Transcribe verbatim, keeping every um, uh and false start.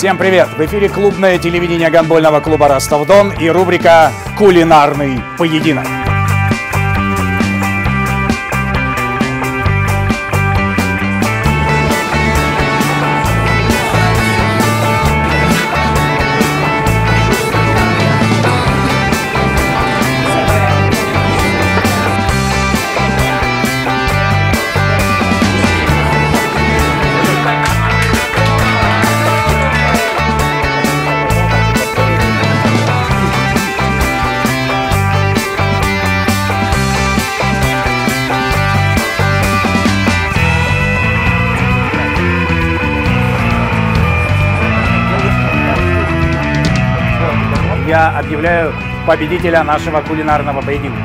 Всем привет! В эфире клубное телевидение гандбольного клуба «Ростов-Дон» и рубрика «Кулинарный поединок». Я объявляю победителя нашего кулинарного поединка.